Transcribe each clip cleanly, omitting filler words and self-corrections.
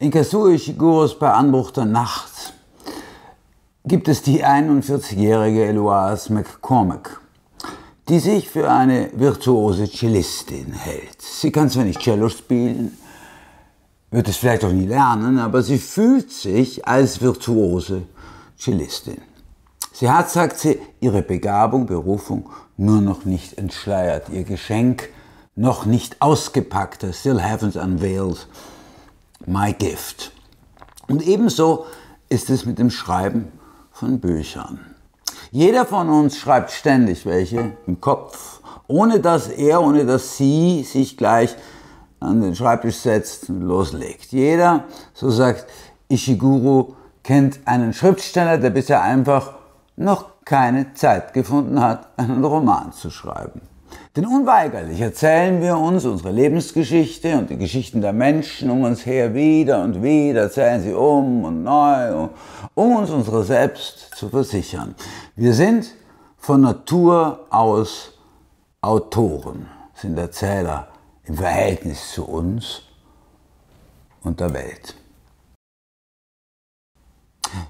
In Kazuo Ishiguros Bei Anbruch der Nacht gibt es die 41-jährige Eloise McCormack, die sich für eine virtuose Cellistin hält. Sie kann zwar nicht Cello spielen, wird es vielleicht auch nie lernen, aber sie fühlt sich als virtuose Cellistin. Sie hat, sagt sie, ihre Begabung, Berufung nur noch nicht entschleiert, ihr Geschenk noch nicht ausgepackt, still haven't unveiled my gift. Und ebenso ist es mit dem Schreiben von Büchern. Jeder von uns schreibt ständig welche im Kopf, ohne dass er, ohne dass sie sich gleich an den Schreibtisch setzt und loslegt. Jeder, so sagt Ishiguro, kennt einen Schriftsteller, der bisher einfach noch keine Zeit gefunden hat, einen Roman zu schreiben. Denn unweigerlich erzählen wir uns unsere Lebensgeschichte und die Geschichten der Menschen um uns her wieder und wieder, erzählen sie um und neu, um uns unsere selbst zu versichern. Wir sind von Natur aus Autoren, sind Erzähler im Verhältnis zu uns und der Welt.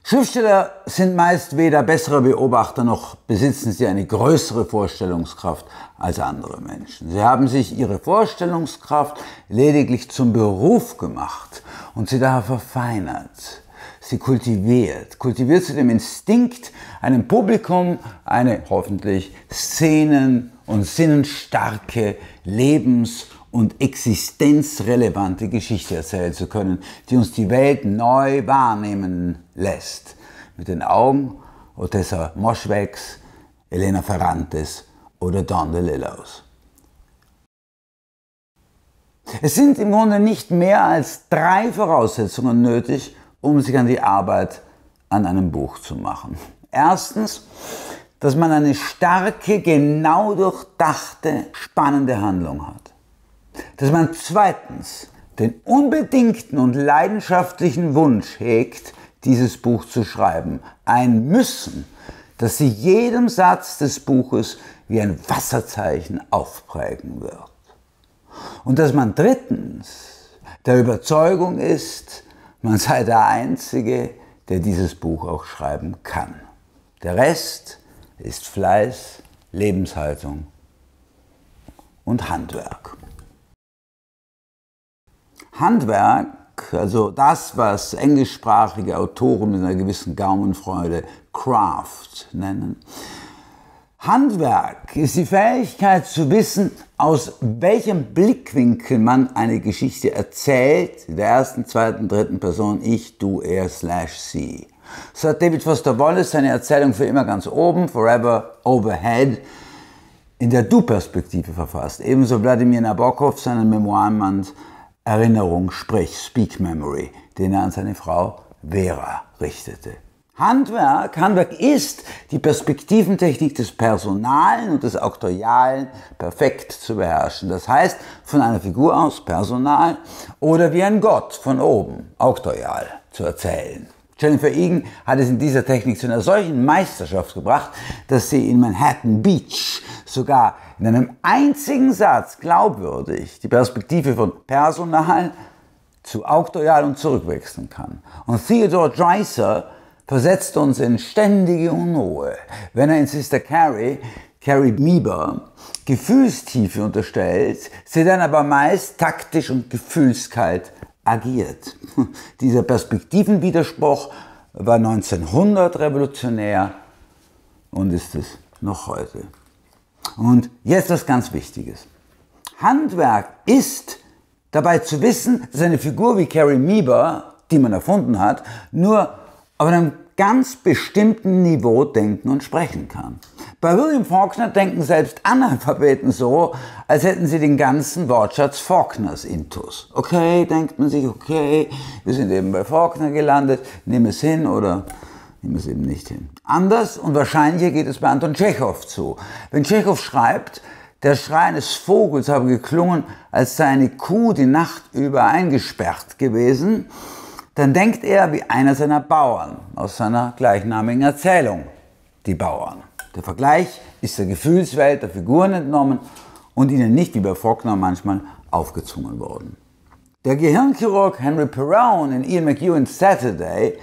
Schriftsteller sind meist weder bessere Beobachter noch besitzen sie eine größere Vorstellungskraft als andere Menschen. Sie haben sich ihre Vorstellungskraft lediglich zum Beruf gemacht und sie daher verfeinert, sie kultiviert zu dem Instinkt, einem Publikum eine hoffentlich szenen- und sinnenstarke, lebens- und existenzrelevante Geschichte erzählen zu können, die uns die Welt neu wahrnehmen lässt. Mit den Augen Ottessa Moshfeghs, Elena Ferrantes oder Don DeLillos. Es sind im Grunde nicht mehr als 3 Voraussetzungen nötig, um sich an die Arbeit an einem Buch zu machen. Erstens, dass man eine starke, genau durchdachte, spannende Handlung hat. Dass man zweitens den unbedingten und leidenschaftlichen Wunsch hegt, dieses Buch zu schreiben. Ein Müssen, das sich jedem Satz des Buches wie ein Wasserzeichen aufprägen wird. Und dass man drittens der Überzeugung ist, man sei der Einzige, der dieses Buch auch schreiben kann. Der Rest ist Fleiß, Lebenshaltung und Handwerk. Handwerk, also das, was englischsprachige Autoren mit einer gewissen Gaumenfreude Craft nennen. Handwerk ist die Fähigkeit zu wissen, aus welchem Blickwinkel man eine Geschichte erzählt, in der ersten, zweiten, dritten Person, ich, du, er, slash, sie. So hat David Foster Wallace seine Erzählung für immer ganz oben, Forever Overhead, in der Du-Perspektive verfasst. Ebenso Vladimir Nabokov seinen Memoirenband Erinnerung, sprich Speak Memory, den er an seine Frau Vera richtete. Handwerk ist die Perspektiventechnik des Personalen und des Auktorialen perfekt zu beherrschen. Das heißt, von einer Figur aus personal oder wie ein Gott von oben auktorial zu erzählen. Jennifer Egan hat es in dieser Technik zu einer solchen Meisterschaft gebracht, dass sie in Manhattan Beach sogar in einem einzigen Satz glaubwürdig die Perspektive von personal zu auktorial und zurückwechseln kann. Und Theodore Dreiser versetzt uns in ständige Unruhe, wenn er in Sister Carrie, Carrie Meber, Gefühlstiefe unterstellt, sie dann aber meist taktisch und gefühlskalt agiert. Dieser Perspektivenwiderspruch war 1900 revolutionär und ist es noch heute. Und jetzt was ganz Wichtiges. Handwerk ist dabei zu wissen, dass eine Figur wie Carrie Meber, die man erfunden hat, nur auf einem ganz bestimmten Niveau denken und sprechen kann. Bei William Faulkner denken selbst Analphabeten so, als hätten sie den ganzen Wortschatz Faulkners intus. Okay, denkt man sich, okay, wir sind eben bei Faulkner gelandet, nehmen es hin oder nehmen es eben nicht hin. Anders und wahrscheinlicher geht es bei Anton Tschechow zu. Wenn Tschechow schreibt, der Schrei eines Vogels habe geklungen, als sei eine Kuh die Nacht über eingesperrt gewesen, dann denkt er wie einer seiner Bauern aus seiner gleichnamigen Erzählung, die Bauern. Der Vergleich ist der Gefühlswelt der Figuren entnommen und ihnen nicht, wie bei Faulkner manchmal, aufgezwungen worden. Der Gehirnchirurg Henry Perrown in Ian McEwans Saturday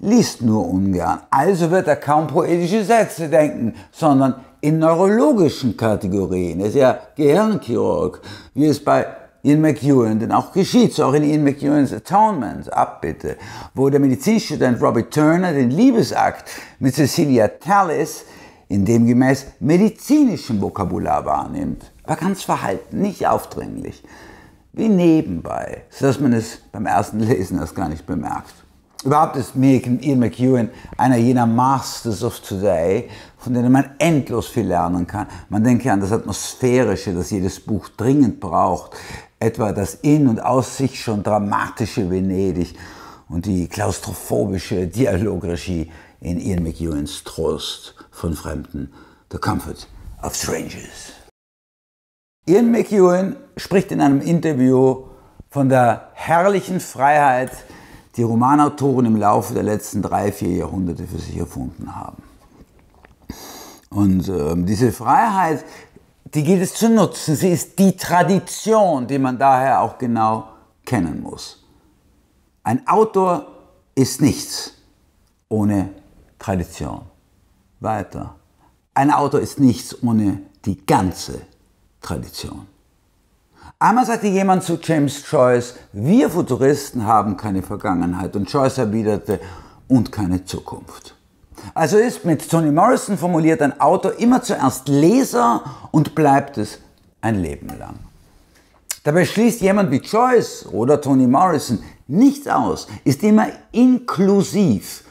liest nur ungern, also wird er kaum poetische Sätze denken, sondern in neurologischen Kategorien. Er ist ja Gehirnchirurg, wie es bei Ian McEwan denn auch geschieht, so auch in Ian McEwans Atonement, Abbitte, wo der Medizinstudent Robert Turner den Liebesakt mit Cecilia Tallis in dem gemäß medizinischem Vokabular wahrnimmt, aber ganz verhalten, nicht aufdringlich, wie nebenbei, sodass man es beim ersten Lesen erst gar nicht bemerkt. Überhaupt ist Ian McEwan einer jener Masters of Today, von denen man endlos viel lernen kann. Man denke an das Atmosphärische, das jedes Buch dringend braucht, etwa das in und aus sich schon dramatische Venedig und die klaustrophobische Dialogregie in Ian McEwans Trost von Fremden, The Comfort of Strangers. Ian McEwan spricht in einem Interview von der herrlichen Freiheit, die Romanautoren im Laufe der letzten 3–4 Jahrhunderte für sich erfunden haben. Und diese Freiheit, die gilt es zu nutzen. Sie ist die Tradition, die man daher auch genau kennen muss. Ein Autor ist nichts ohne Tradition. Weiter. Ein Autor ist nichts ohne die ganze Tradition. Einmal sagte jemand zu James Joyce, wir Futuristen haben keine Vergangenheit, und Joyce erwiderte, und keine Zukunft. Also ist mit Toni Morrison formuliert ein Autor immer zuerst Leser und bleibt es ein Leben lang. Dabei schließt jemand wie Joyce oder Toni Morrison nichts aus, ist immer inklusiv,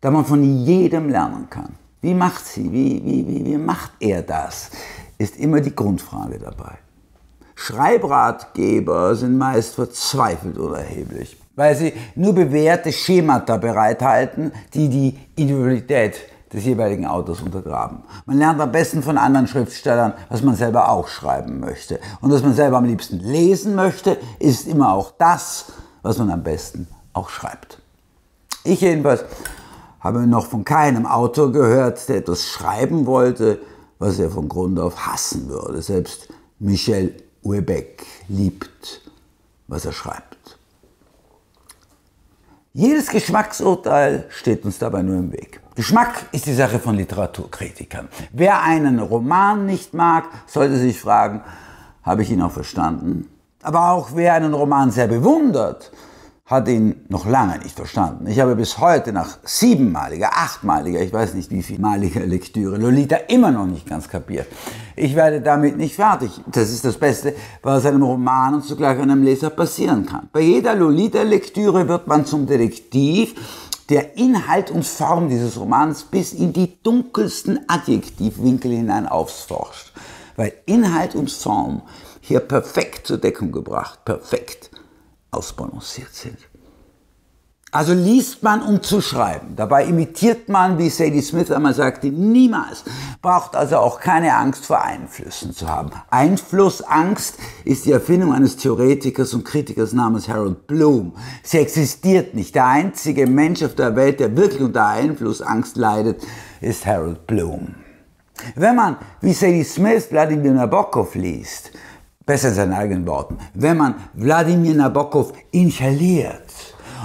da man von jedem lernen kann. Wie macht sie, wie macht er das, ist immer die Grundfrage dabei. Schreibratgeber sind meist verzweifelt unerheblich, weil sie nur bewährte Schemata bereithalten, die die Individualität des jeweiligen Autors untergraben. Man lernt am besten von anderen Schriftstellern, was man selber auch schreiben möchte. Und was man selber am liebsten lesen möchte, ist immer auch das, was man am besten auch schreibt. Ich jedenfalls habe noch von keinem Autor gehört, der etwas schreiben wollte, was er von Grund auf hassen würde. Selbst Michel Houellebecq liebt, was er schreibt. Jedes Geschmacksurteil steht uns dabei nur im Weg. Geschmack ist die Sache von Literaturkritikern. Wer einen Roman nicht mag, sollte sich fragen, habe ich ihn auch verstanden? Aber auch wer einen Roman sehr bewundert, hat ihn noch lange nicht verstanden. Ich habe bis heute nach 7-maliger, 8-maliger, ich weiß nicht wie viel maliger Lektüre Lolita immer noch nicht ganz kapiert. Ich werde damit nicht fertig. Das ist das Beste, was einem Roman und zugleich einem Leser passieren kann. Bei jeder Lolita-Lektüre wird man zum Detektiv, der Inhalt und Form dieses Romans bis in die dunkelsten Adjektivwinkel hinein aufforscht. Weil Inhalt und Form hier perfekt zur Deckung gebracht, perfekt ausbalanciert sind. Also liest man, um zu schreiben. Dabei imitiert man, wie Sadie Smith einmal sagte, niemals. Braucht also auch keine Angst vor Einflüssen zu haben. Einflussangst ist die Erfindung eines Theoretikers und Kritikers namens Harold Bloom. Sie existiert nicht. Der einzige Mensch auf der Welt, der wirklich unter Einflussangst leidet, ist Harold Bloom. Wenn man, wie Sadie Smith, Vladimir Nabokov liest, besser in seinen eigenen Worten, wenn man Vladimir Nabokov inhaliert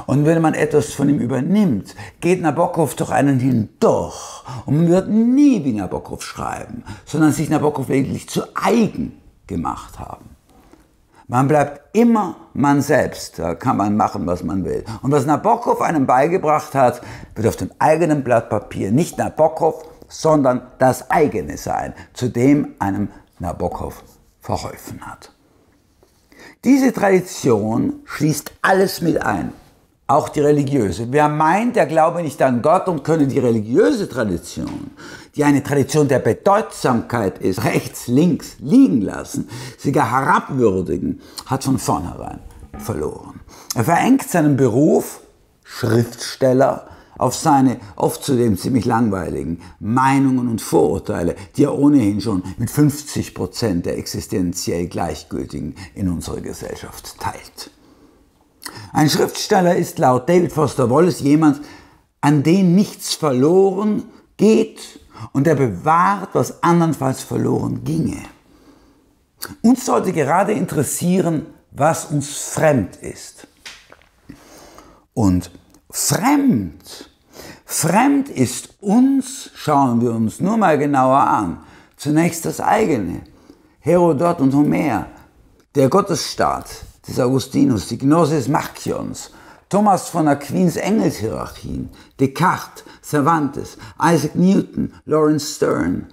und wenn man etwas von ihm übernimmt, geht Nabokov durch einen hindurch und man wird nie wie Nabokov schreiben, sondern sich Nabokov lediglich zu eigen gemacht haben. Man bleibt immer man selbst, da kann man machen, was man will. Und was Nabokov einem beigebracht hat, wird auf dem eigenen Blatt Papier nicht Nabokov, sondern das eigene sein, zu dem einem Nabokov verholfen hat. Diese Tradition schließt alles mit ein, auch die religiöse. Wer meint, der glaube nicht an Gott und könne die religiöse Tradition, die eine Tradition der Bedeutsamkeit ist, rechts, links liegen lassen, sie gar herabwürdigen, hat von vornherein verloren. Er verengt seinen Beruf, Schriftsteller, auf seine oft zudem ziemlich langweiligen Meinungen und Vorurteile, die er ohnehin schon mit 50% der existenziell Gleichgültigen in unserer Gesellschaft teilt. Ein Schriftsteller ist laut David Foster Wallace jemand, an den nichts verloren geht und der bewahrt, was andernfalls verloren ginge. Uns sollte gerade interessieren, was uns fremd ist. Und fremd ist uns, schauen wir uns nur mal genauer an, zunächst das eigene. Herodot und Homer, der Gottesstaat des Augustinus, die Gnosis Marcions, Thomas von Aquins Engelshierarchien, Descartes, Cervantes, Isaac Newton, Lawrence Stern,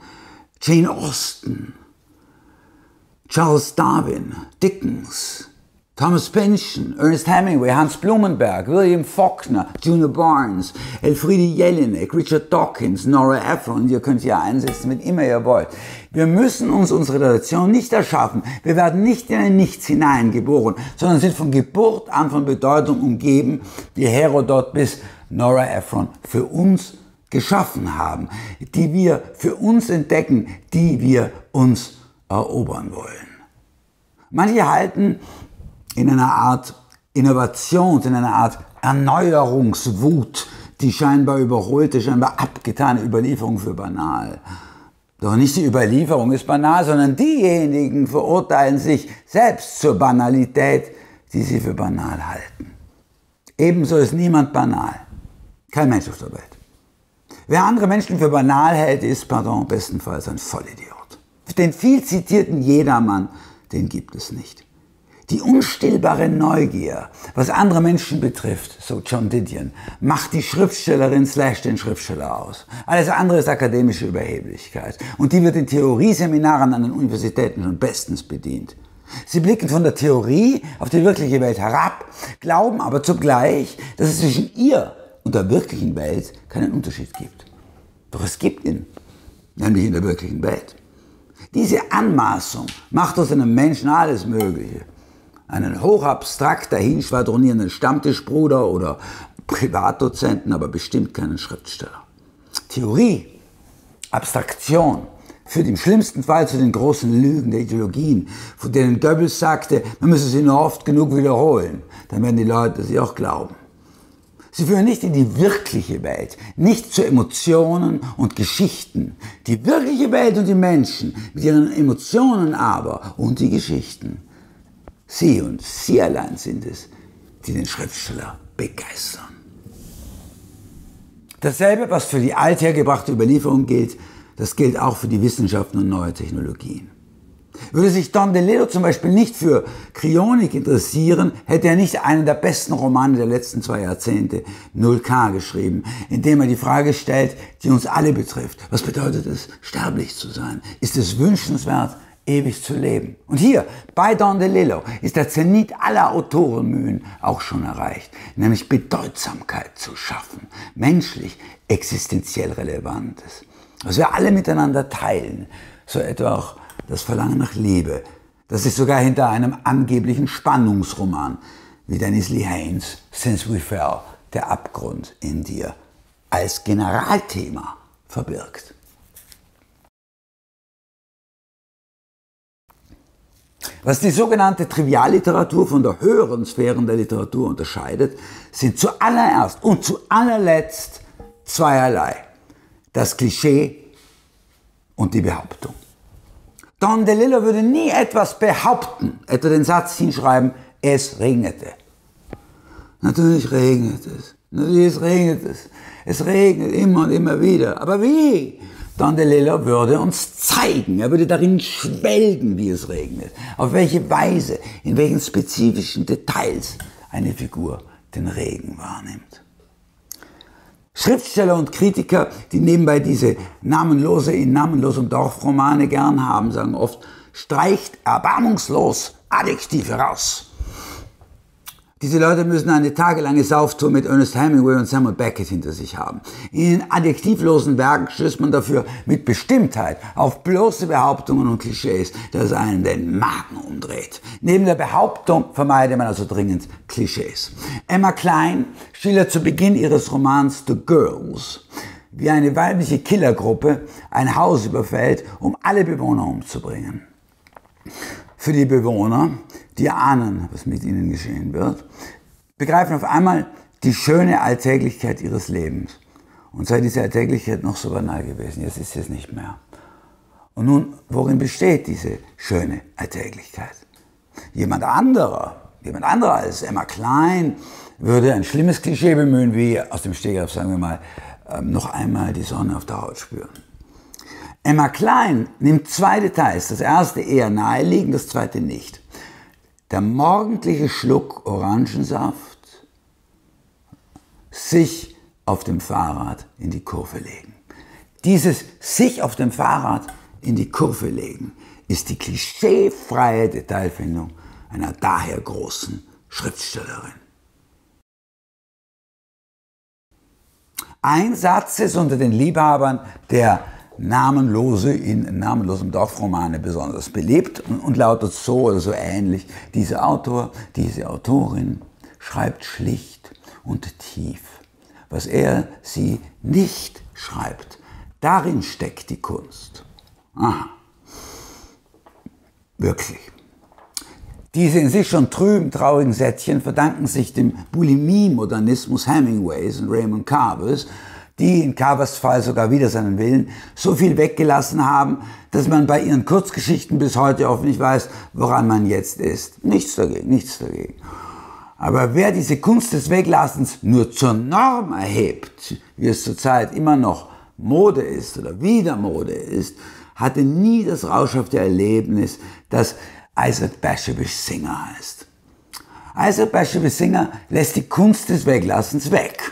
Jane Austen, Charles Darwin, Dickens, Thomas Pynchon, Ernest Hemingway, Hans Blumenberg, William Faulkner, Juno Barnes, Elfriede Jelinek, Richard Dawkins, Nora Ephron, ihr könnt ja einsetzen, wenn immer ihr wollt. Wir müssen uns unsere Tradition nicht erschaffen. Wir werden nicht in ein Nichts hineingeboren, sondern sind von Geburt an von Bedeutung umgeben, die Herodot bis Nora Ephron für uns geschaffen haben, die wir für uns entdecken, die wir uns erobern wollen. Manche halten in einer Art Innovations, in einer Art Erneuerungswut die scheinbar überholte, scheinbar abgetane Überlieferung für banal. Doch nicht die Überlieferung ist banal, sondern diejenigen verurteilen sich selbst zur Banalität, die sie für banal halten. Ebenso ist niemand banal. Kein Mensch auf der Welt. Wer andere Menschen für banal hält, ist, pardon, bestenfalls ein Vollidiot. Den viel zitierten Jedermann, den gibt es nicht. Die unstillbare Neugier, was andere Menschen betrifft, so John Didion, macht die Schriftstellerin / den Schriftsteller aus. Alles andere ist akademische Überheblichkeit. Und die wird in Theorieseminaren an den Universitäten schon bestens bedient. Sie blicken von der Theorie auf die wirkliche Welt herab, glauben aber zugleich, dass es zwischen ihr und der wirklichen Welt keinen Unterschied gibt. Doch es gibt ihn, nämlich in der wirklichen Welt. Diese Anmaßung macht aus einem Menschen alles Mögliche. Einen hochabstrakt dahinschwadronierenden Stammtischbruder oder Privatdozenten, aber bestimmt keinen Schriftsteller. Theorie, Abstraktion führt im schlimmsten Fall zu den großen Lügen der Ideologien, von denen Goebbels sagte, man müsse sie nur oft genug wiederholen, dann werden die Leute sie auch glauben. Sie führen nicht in die wirkliche Welt, nicht zu Emotionen und Geschichten. Die wirkliche Welt und die Menschen, mit ihren Emotionen aber und die Geschichten. Sie und sie allein sind es, die den Schriftsteller begeistern. Dasselbe, was für die althergebrachte Überlieferung gilt, das gilt auch für die Wissenschaften und neue Technologien. Würde sich Don DeLillo zum Beispiel nicht für Kryonik interessieren, hätte er nicht einen der besten Romane der letzten 2 Jahrzehnte, 0K, geschrieben, indem er die Frage stellt, die uns alle betrifft. Was bedeutet es, sterblich zu sein? Ist es wünschenswert, ewig zu leben? Und hier, bei Don DeLillo, ist der Zenit aller Autorenmühen auch schon erreicht, nämlich Bedeutsamkeit zu schaffen, menschlich, existenziell Relevantes, was wir alle miteinander teilen, so etwa auch das Verlangen nach Liebe, das sich sogar hinter einem angeblichen Spannungsroman wie Dennis Lee Haines' Since We Fell, der Abgrund in dir, als Generalthema verbirgt. Was die sogenannte Trivialliteratur von der höheren Sphäre der Literatur unterscheidet, sind zuallererst und zu allerletzt zweierlei: das Klischee und die Behauptung. Don DeLillo würde nie etwas behaupten, etwa den Satz hinschreiben, es regnete. Natürlich regnet es. Natürlich regnet es. Es regnet immer und immer wieder. Aber wie? Don DeLillo würde uns zeigen, er würde darin schwelgen, wie es regnet, auf welche Weise, in welchen spezifischen Details eine Figur den Regen wahrnimmt. Schriftsteller und Kritiker, die nebenbei diese namenlose in namenlosem Dorfromane gern haben, sagen oft, streicht erbarmungslos Adjektive raus. Diese Leute müssen eine tagelange Sauftour mit Ernest Hemingway und Samuel Beckett hinter sich haben. In den adjektivlosen Werken stößt man dafür mit Bestimmtheit auf bloße Behauptungen und Klischees, dass einen den Magen umdreht. Neben der Behauptung vermeidet man also dringend Klischees. Emma Klein schildert zu Beginn ihres Romans The Girls, wie eine weibliche Killergruppe ein Haus überfällt, um alle Bewohner umzubringen. Für die Bewohner, die ahnen, was mit ihnen geschehen wird, begreifen auf einmal die schöne Alltäglichkeit ihres Lebens. Und sei diese Alltäglichkeit noch so banal gewesen, jetzt ist es nicht mehr. Und nun, worin besteht diese schöne Alltäglichkeit? Jemand anderer als Emma Klein würde ein schlimmes Klischee bemühen, wie aus dem Stegreif, sagen wir mal, noch einmal die Sonne auf der Haut spüren. Emma Klein nimmt zwei Details, das erste eher naheliegend, das zweite nicht. Der morgendliche Schluck Orangensaft, sich auf dem Fahrrad in die Kurve legen. Dieses sich auf dem Fahrrad in die Kurve legen ist die klischeefreie Detailfindung einer daher großen Schriftstellerin. Ein Satz ist unter den Liebhabern der Namenlose in namenlosem Dorfromane besonders beliebt und lautet so oder so ähnlich: Dieser Autor, diese Autorin schreibt schlicht und tief. Was er, sie nicht schreibt, darin steckt die Kunst. Aha. Wirklich. Diese in sich schon trüben, traurigen Sätzchen verdanken sich dem Bulimie-Modernismus Hemingways und Raymond Carvers, die in Carvers Fall sogar wider seinen Willen so viel weggelassen haben, dass man bei ihren Kurzgeschichten bis heute oft nicht weiß, woran man jetzt ist. Nichts dagegen, nichts dagegen. Aber wer diese Kunst des Weglassens nur zur Norm erhebt, wie es zurzeit immer noch Mode ist oder wieder Mode ist, hatte nie das rauschhafte Erlebnis, das Isaac Bershevis Singer heißt. Isaac Bershevis Singer lässt die Kunst des Weglassens weg.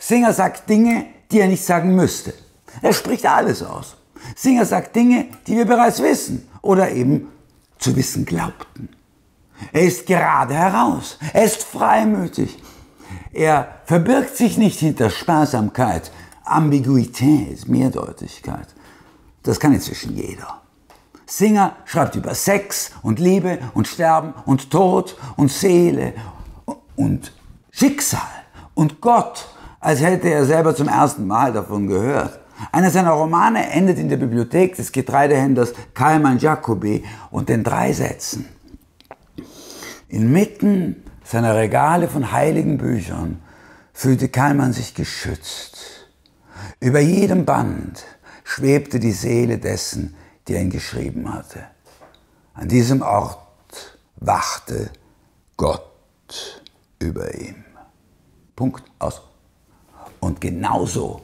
Singer sagt Dinge, die er nicht sagen müsste. Er spricht alles aus. Singer sagt Dinge, die wir bereits wissen oder eben zu wissen glaubten. Er ist gerade heraus. Er ist freimütig. Er verbirgt sich nicht hinter Sparsamkeit, Ambiguität, Mehrdeutigkeit. Das kann inzwischen jeder. Singer schreibt über Sex und Liebe und Sterben und Tod und Seele und Schicksal und Gott, als hätte er selber zum ersten Mal davon gehört. Einer seiner Romane endet in der Bibliothek des Getreidehändlers Kaiman Jacobi und den 3 Sätzen: Inmitten seiner Regale von heiligen Büchern fühlte Kaiman sich geschützt. Über jedem Band schwebte die Seele dessen, der ihn geschrieben hatte. An diesem Ort wachte Gott über ihm. Punkt, aus. Und genauso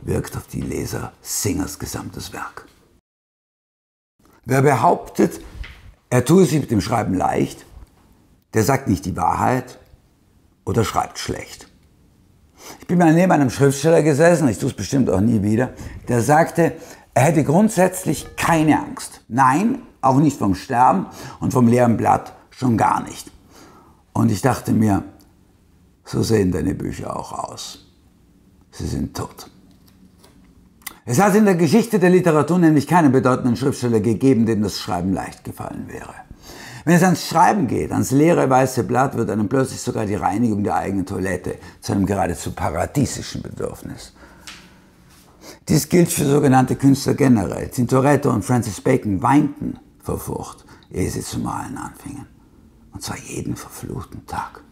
wirkt auf die Leser Singers gesamtes Werk. Wer behauptet, er tue sich mit dem Schreiben leicht, der sagt nicht die Wahrheit oder schreibt schlecht. Ich bin mal neben einem Schriftsteller gesessen, ich tue es bestimmt auch nie wieder, der sagte, er hätte grundsätzlich keine Angst. Nein, auch nicht vom Sterben und vom leeren Blatt schon gar nicht. Und ich dachte mir, so sehen deine Bücher auch aus. Sie sind tot. Es hat in der Geschichte der Literatur nämlich keinen bedeutenden Schriftsteller gegeben, dem das Schreiben leicht gefallen wäre. Wenn es ans Schreiben geht, ans leere weiße Blatt, wird einem plötzlich sogar die Reinigung der eigenen Toilette zu einem geradezu paradiesischen Bedürfnis. Dies gilt für sogenannte Künstler generell. Tintoretto und Francis Bacon weinten vor Furcht, ehe sie zu malen anfingen. Und zwar jeden verfluchten Tag.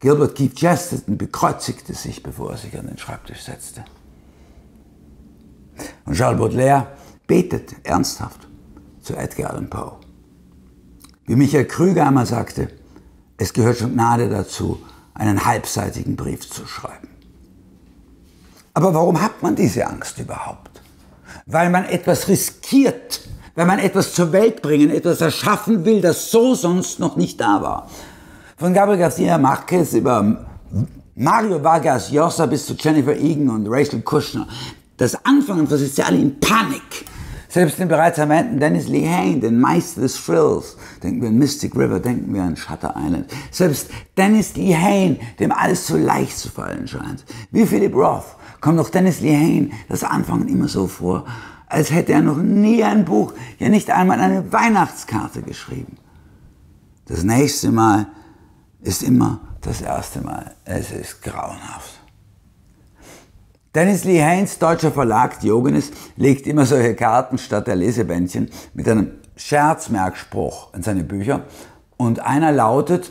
Gilbert Keith Chesterton bekreuzigte sich, bevor er sich an den Schreibtisch setzte. Und Charles Baudelaire betete ernsthaft zu Edgar Allan Poe. Wie Michael Krüger einmal sagte, es gehört schon Gnade dazu, einen halbseitigen Brief zu schreiben. Aber warum hat man diese Angst überhaupt? Weil man etwas riskiert, weil man etwas zur Welt bringen, etwas erschaffen will, das so sonst noch nicht da war. Von Gabriel Garcia Marquez über Mario Vargas Llosa bis zu Jennifer Egan und Rachel Kushner. Das Anfangen versetzt sie alle in Panik. Selbst den bereits erwähnten Dennis Lehane, den Meister des Thrills, denken wir an Mystic River, denken wir an Shutter Island. Selbst Dennis Lehane, dem alles so leicht zu fallen scheint. Wie Philip Roth kommt auch Dennis Lehane das Anfangen immer so vor, als hätte er noch nie ein Buch, ja nicht einmal eine Weihnachtskarte geschrieben. Das nächste Mal ist immer das erste Mal. Es ist grauenhaft. Dennis Lehanes deutscher Verlag Diogenes legt immer solche Karten statt der Lesebändchen mit einem Scherzmerkspruch in seine Bücher. Und einer lautet,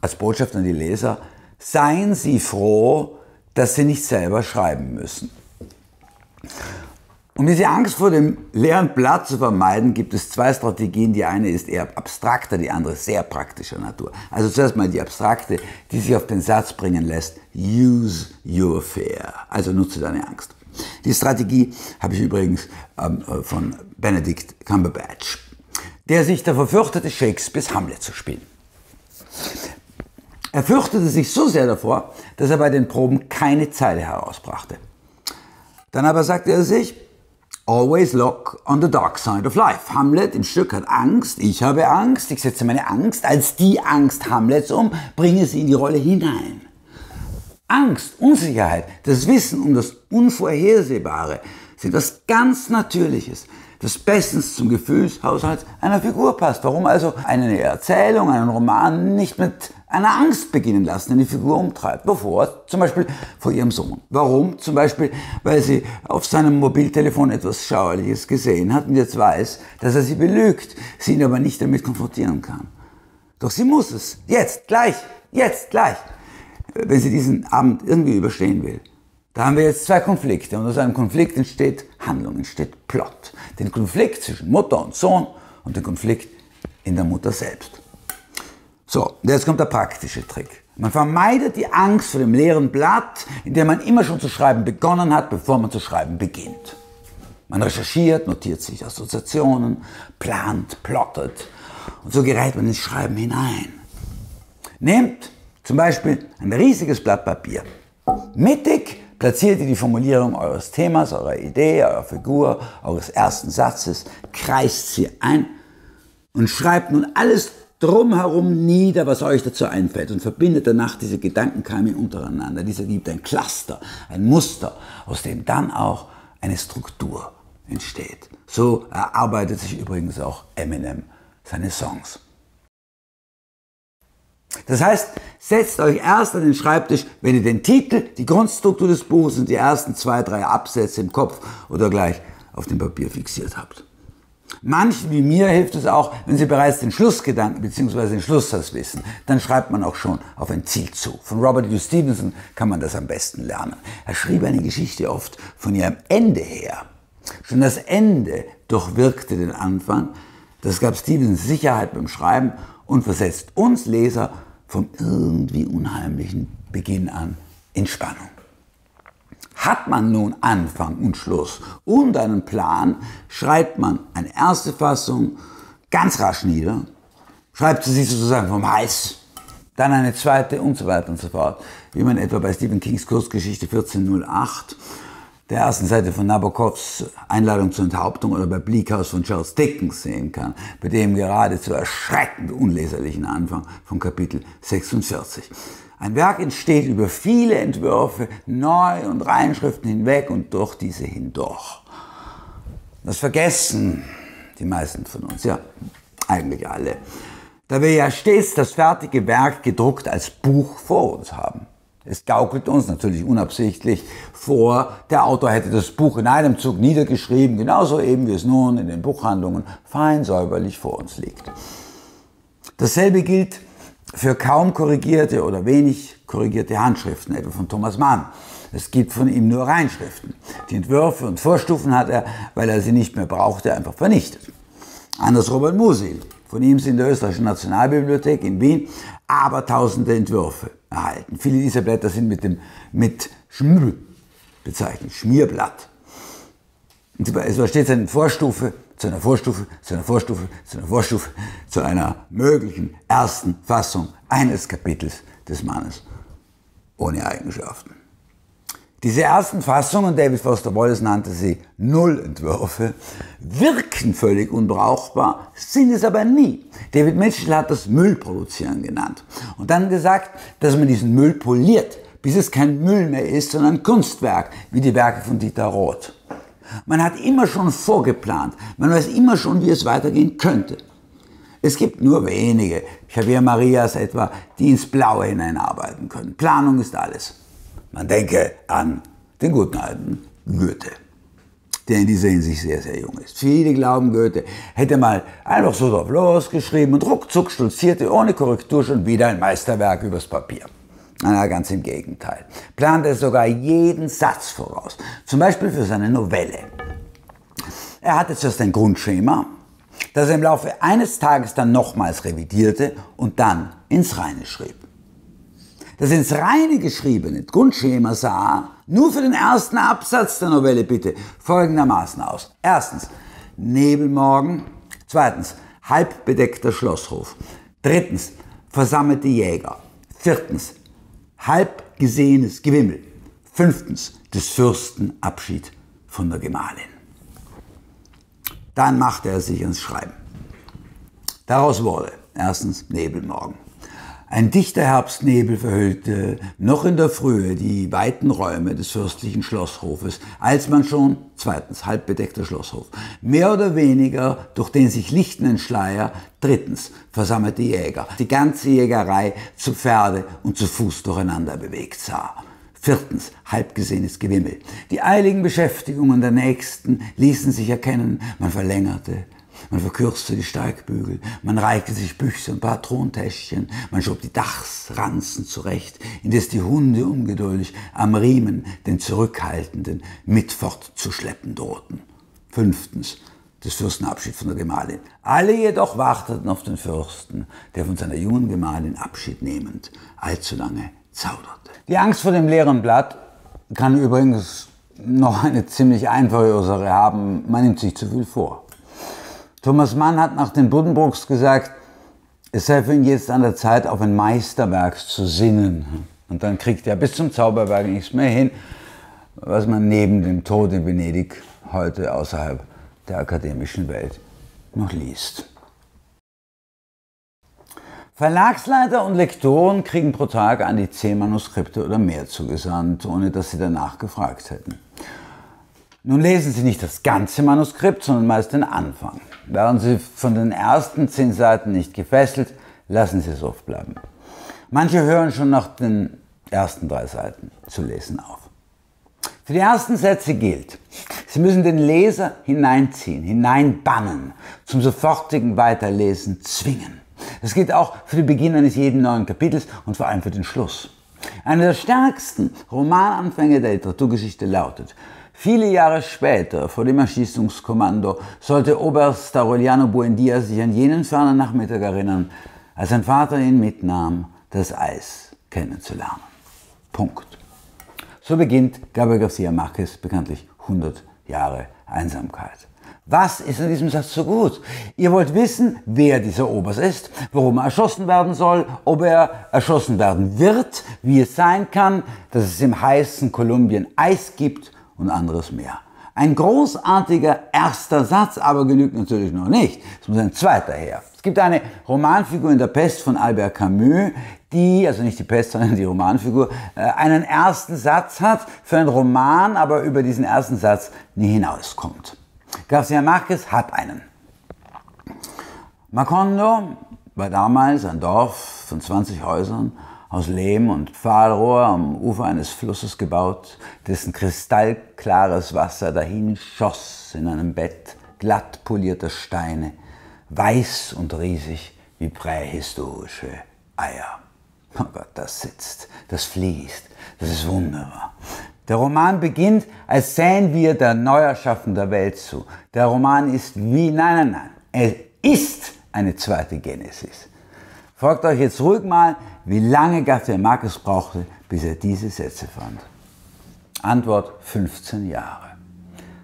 als Botschaft an die Leser, seien Sie froh, dass Sie nicht selber schreiben müssen. Um diese Angst vor dem leeren Blatt zu vermeiden, gibt es zwei Strategien. Die eine ist eher abstrakter, die andere sehr praktischer Natur. Also zuerst mal die abstrakte, die sich auf den Satz bringen lässt, use your fear, also nutze deine Angst. Die Strategie habe ich übrigens von Benedict Cumberbatch, der sich davor fürchtete, Shakespeares Hamlet zu spielen. Er fürchtete sich so sehr davor, dass er bei den Proben keine Zeile herausbrachte. Dann aber sagte er sich, always look on the dark side of life. Hamlet im Stück hat Angst, ich habe Angst, ich setze meine Angst als die Angst Hamlets um, bringe sie in die Rolle hinein. Angst, Unsicherheit, das Wissen um das Unvorhersehbare sind was ganz Natürliches, das bestens zum Gefühlshaushalt einer Figur passt. Warum also eine Erzählung, einen Roman nicht mit einer Angst beginnen lassen, die die Figur umtreibt, bevor zum Beispiel vor ihrem Sohn. Warum? Zum Beispiel, weil sie auf seinem Mobiltelefon etwas Schauerliches gesehen hat und jetzt weiß, dass er sie belügt, sie ihn aber nicht damit konfrontieren kann. Doch sie muss es, jetzt, gleich. Wenn sie diesen Abend irgendwie überstehen will. Da haben wir jetzt zwei Konflikte und aus einem Konflikt entsteht Handlung, entsteht Plot. Den Konflikt zwischen Mutter und Sohn und den Konflikt in der Mutter selbst. So, jetzt kommt der praktische Trick. Man vermeidet die Angst vor dem leeren Blatt, in der man immer schon zu schreiben begonnen hat, bevor man zu schreiben beginnt. Man recherchiert, notiert sich Assoziationen, plant, plottet und so gerät man ins Schreiben hinein. Nehmt zum Beispiel ein riesiges Blatt Papier. Mittig platziert ihr die Formulierung eures Themas, eurer Idee, eurer Figur, eures ersten Satzes, kreist sie ein und schreibt nun alles drumherum nieder, was euch dazu einfällt und verbindet danach diese Gedankenkeime untereinander. Dies ergibt ein Cluster, ein Muster, aus dem dann auch eine Struktur entsteht. So erarbeitet sich übrigens auch Eminem seine Songs. Das heißt, setzt euch erst an den Schreibtisch, wenn ihr den Titel, die Grundstruktur des Buches und die ersten 2, 3 Absätze im Kopf oder gleich auf dem Papier fixiert habt. Manchen wie mir hilft es auch, wenn sie bereits den Schlussgedanken bzw. den Schlusssatz wissen. Dann schreibt man auch schon auf ein Ziel zu. Von Robert E. Stevenson kann man das am besten lernen. Er schrieb eine Geschichte oft von ihrem Ende her. Schon das Ende durchwirkte den Anfang. Das gab Stevenson Sicherheit beim Schreiben und versetzt uns Leser vom irgendwie unheimlichen Beginn an in Spannung. Hat man nun Anfang und Schluss und einen Plan, schreibt man eine erste Fassung ganz rasch nieder, schreibt sie sich sozusagen vom Hals, dann eine zweite und so weiter und so fort. Wie man etwa bei Stephen Kings Kurzgeschichte 1408, der ersten Seite von Nabokovs Einladung zur Enthauptung oder bei Bleak House von Charles Dickens sehen kann, bei dem geradezu erschreckend unleserlichen Anfang von Kapitel 46. Ein Werk entsteht über viele Entwürfe, neu und Reinschriften hinweg und durch diese hindurch. Das vergessen die meisten von uns, ja, eigentlich alle, da wir ja stets das fertige Werk gedruckt als Buch vor uns haben. Es gaukelt uns natürlich unabsichtlich vor, der Autor hätte das Buch in einem Zug niedergeschrieben, genauso eben wie es nun in den Buchhandlungen fein säuberlich vor uns liegt. Dasselbe gilt für kaum korrigierte oder wenig korrigierte Handschriften, etwa von Thomas Mann. Es gibt von ihm nur Reinschriften. Die Entwürfe und Vorstufen hat er, weil er sie nicht mehr brauchte, einfach vernichtet. Anders Robert Musil. Von ihm sind in der Österreichischen Nationalbibliothek in Wien abertausende Entwürfe erhalten. Viele dieser Blätter sind mit Schmüll bezeichnet, Schmierblatt. Und es war stets eine Vorstufe zu einer Vorstufe, zu einer Vorstufe, zu einer Vorstufe, zu einer möglichen ersten Fassung eines Kapitels des Mannes ohne Eigenschaften. Diese ersten Fassungen, David Foster Wallace nannte sie Nullentwürfe, wirken völlig unbrauchbar, sind es aber nie. David Mitchell hat das Müllproduzieren genannt und dann gesagt, dass man diesen Müll poliert, bis es kein Müll mehr ist, sondern Kunstwerk, wie die Werke von Dieter Roth. Man hat immer schon vorgeplant, man weiß immer schon, wie es weitergehen könnte. Es gibt nur wenige, Javier Marias etwa, die ins Blaue hineinarbeiten können. Planung ist alles. Man denke an den guten alten Goethe, der in dieser Hinsicht sehr, sehr jung ist. Viele glauben, Goethe hätte mal einfach so drauf losgeschrieben und ruckzuck stolzierte ohne Korrektur schon wieder ein Meisterwerk übers Papier. Na, ganz im Gegenteil. Plant er sogar jeden Satz voraus, zum Beispiel für seine Novelle. Er hatte zuerst ein Grundschema, das er im Laufe eines Tages dann nochmals revidierte und dann ins Reine schrieb. Das ins Reine geschriebene Grundschema sah, nur für den ersten Absatz der Novelle bitte, folgendermaßen aus. Erstens, Nebelmorgen. Zweitens, halbbedeckter Schlosshof. Drittens, versammelte Jäger. Viertens, halbgesehenes Gewimmel. Fünftens, des Fürsten Abschied von der Gemahlin. Dann machte er sich ans Schreiben. Daraus wurde erstens Nebelmorgen. Ein dichter Herbstnebel verhüllte noch in der Frühe die weiten Räume des fürstlichen Schlosshofes, als man schon, zweitens, halbbedeckter Schlosshof, mehr oder weniger durch den sich lichtenden Schleier, drittens, versammelte Jäger, die ganze Jägerei zu Pferde und zu Fuß durcheinander bewegt sah. Viertens, halbgesehenes Gewimmel. Die eiligen Beschäftigungen der Nächsten ließen sich erkennen. Man verlängerte, man verkürzte die Steigbügel, man reihte sich Büchse und Patrontäschchen, man schob die Dachsranzen zurecht, indes die Hunde ungeduldig am Riemen den Zurückhaltenden mit fortzuschleppen drohten. Fünftens, des Fürsten Abschied von der Gemahlin. Alle jedoch warteten auf den Fürsten, der von seiner jungen Gemahlin Abschied nehmend allzu lange zauderte. Die Angst vor dem leeren Blatt kann übrigens noch eine ziemlich einfache Ursache haben. Man nimmt sich zu viel vor. Thomas Mann hat nach den Buddenbrooks gesagt, es sei für ihn jetzt an der Zeit, auf ein Meisterwerk zu sinnen. Und dann kriegt er bis zum Zauberberg nichts mehr hin, was man neben dem Tod in Venedig heute außerhalb der akademischen Welt noch liest. Verlagsleiter und Lektoren kriegen pro Tag an die 10 Manuskripte oder mehr zugesandt, ohne dass sie danach gefragt hätten. Nun lesen sie nicht das ganze Manuskript, sondern meist den Anfang. Wären sie von den ersten 10 Seiten nicht gefesselt, lassen sie es oft bleiben. Manche hören schon nach den ersten 3 Seiten zu lesen auf. Für die ersten Sätze gilt, sie müssen den Leser hineinziehen, hineinbannen, zum sofortigen Weiterlesen zwingen. Das gilt auch für den Beginn eines jeden neuen Kapitels und vor allem für den Schluss. Einer der stärksten Romananfänge der Literaturgeschichte lautet, viele Jahre später, vor dem Erschießungskommando, sollte Oberst Aureliano Buendía sich an jenen fernen Nachmittag erinnern, als sein Vater ihn mitnahm, das Eis kennenzulernen. Punkt. So beginnt Gabriel Garcia Marquez bekanntlich 100 Jahre Einsamkeit. Was ist an diesem Satz so gut? Ihr wollt wissen, wer dieser Oberst ist, warum er erschossen werden soll, ob er erschossen werden wird, wie es sein kann, dass es im heißen Kolumbien Eis gibt und anderes mehr. Ein großartiger erster Satz, aber genügt natürlich noch nicht. Es muss ein zweiter her. Es gibt eine Romanfigur in der Pest von Albert Camus, die, also nicht die Pest, sondern die Romanfigur, einen ersten Satz hat für einen Roman, aber über diesen ersten Satz nie hinauskommt. Garcia Marquez hat einen. Macondo war damals ein Dorf von 20 Häusern aus Lehm und Pfahlrohr am Ufer eines Flusses gebaut, dessen kristallklares Wasser dahin schoss in einem Bett glatt polierter Steine, weiß und riesig wie prähistorische Eier. Oh Gott, das sitzt, das fließt, das ist wunderbar. Der Roman beginnt, als sähen wir der Neuerschaffung der Welt zu. Der Roman ist wie, nein, es ist eine zweite Genesis. Fragt euch jetzt ruhig mal, wie lange Garcia Marquez brauchte, bis er diese Sätze fand. Antwort: 15 Jahre.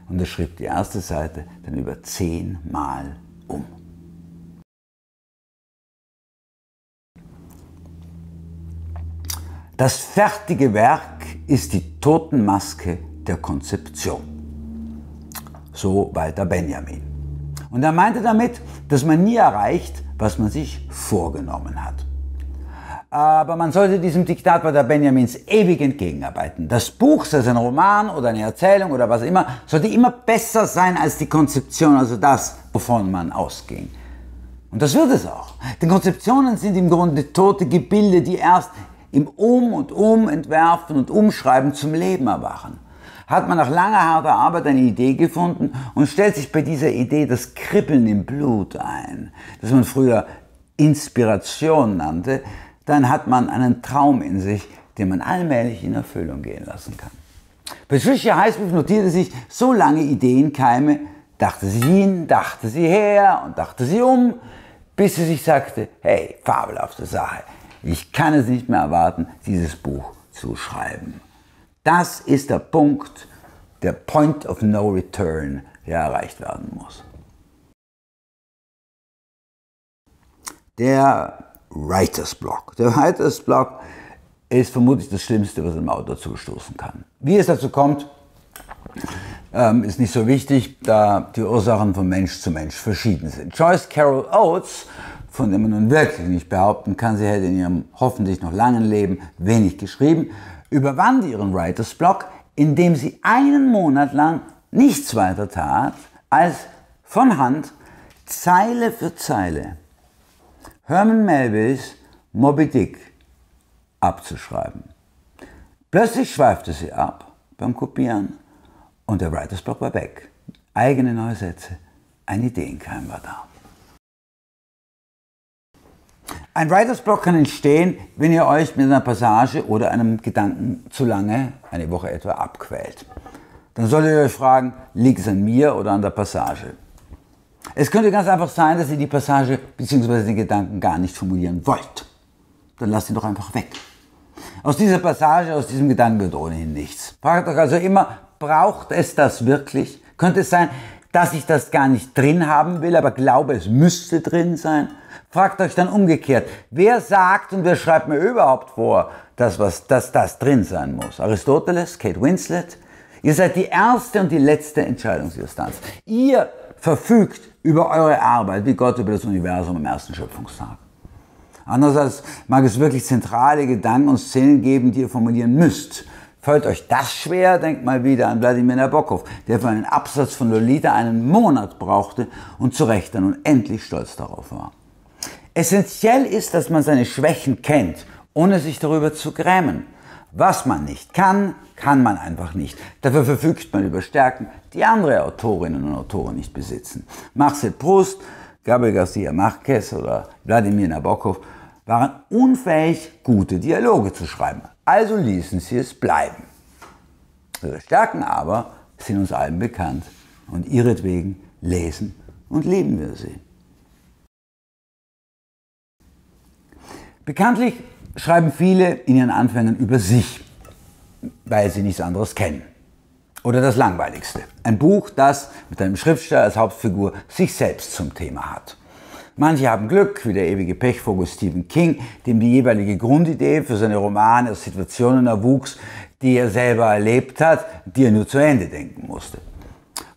Und er schrieb die erste Seite dann über 10 Mal um. Das fertige Werk ist die Totenmaske der Konzeption. So Walter Benjamin. Und er meinte damit, dass man nie erreicht, was man sich vorgenommen hat. Aber man sollte diesem Diktat Walter Benjamins ewig entgegenarbeiten. Das Buch, sei es ein Roman oder eine Erzählung oder was immer, sollte immer besser sein als die Konzeption, also das, wovon man ausging. Und das wird es auch. Denn Konzeptionen sind im Grunde tote Gebilde, die erst im Entwerfen und Umschreiben zum Leben erwachen. Hat man nach langer, harter Arbeit eine Idee gefunden und stellt sich bei dieser Idee das Kribbeln im Blut ein, das man früher Inspiration nannte, dann hat man einen Traum in sich, den man allmählich in Erfüllung gehen lassen kann. Patricia Highsmith notierte sich so lange Ideenkeime, dachte sie hin, dachte sie her und dachte sie um, bis sie sich sagte, hey, fabelhafte Sache, ich kann es nicht mehr erwarten, dieses Buch zu schreiben. Das ist der Punkt, der Point of No Return, der erreicht werden muss. Der Writer's Block. Der Writer's Block ist vermutlich das Schlimmste, was einem Autor zustoßen kann. Wie es dazu kommt, ist nicht so wichtig, da die Ursachen von Mensch zu Mensch verschieden sind. Joyce Carol Oates, von der man nun wirklich nicht behaupten kann, sie hätte in ihrem hoffentlich noch langen Leben wenig geschrieben, überwand ihren Writer's Block, indem sie einen Monat lang nichts weiter tat, als von Hand Zeile für Zeile Herman Melvilles Moby Dick abzuschreiben. Plötzlich schweifte sie ab beim Kopieren und der Writer's Block war weg. Eigene neue Sätze, ein Ideenkeim war da. Ein Writer's Block kann entstehen, wenn ihr euch mit einer Passage oder einem Gedanken zu lange, eine Woche etwa, abquält. Dann solltet ihr euch fragen, liegt es an mir oder an der Passage? Es könnte ganz einfach sein, dass ihr die Passage bzw. den Gedanken gar nicht formulieren wollt. Dann lasst ihn doch einfach weg. Aus dieser Passage, aus diesem Gedanken wird ohnehin nichts. Fragt euch also immer, braucht es das wirklich? Könnte es sein, dass ich das gar nicht drin haben will, aber glaube, es müsste drin sein? Fragt euch dann umgekehrt, wer sagt und wer schreibt mir überhaupt vor, dass das drin sein muss? Aristoteles, Kate Winslet? Ihr seid die erste und die letzte Entscheidungsinstanz. Ihr verfügt über eure Arbeit, wie Gott über das Universum am ersten Schöpfungstag. Andererseits mag es wirklich zentrale Gedanken und Szenen geben, die ihr formulieren müsst. Fällt euch das schwer? Denkt mal wieder an Vladimir Nabokov, der für einen Absatz von Lolita einen Monat brauchte und zu Recht dann unendlich stolz darauf war. Essentiell ist, dass man seine Schwächen kennt, ohne sich darüber zu grämen. Was man nicht kann, kann man einfach nicht. Dafür verfügt man über Stärken, die andere Autorinnen und Autoren nicht besitzen. Marcel Proust, Gabriel Garcia Marquez oder Vladimir Nabokov waren unfähig, gute Dialoge zu schreiben. Also ließen sie es bleiben. Ihre Stärken aber sind uns allen bekannt und ihretwegen lesen und lieben wir sie. Bekanntlich schreiben viele in ihren Anfängen über sich, weil sie nichts anderes kennen. Oder das Langweiligste. Ein Buch, das mit einem Schriftsteller als Hauptfigur sich selbst zum Thema hat. Manche haben Glück, wie der ewige Pechvogel Stephen King, dem die jeweilige Grundidee für seine Romane aus Situationen erwuchs, die er selber erlebt hat, die er nur zu Ende denken musste.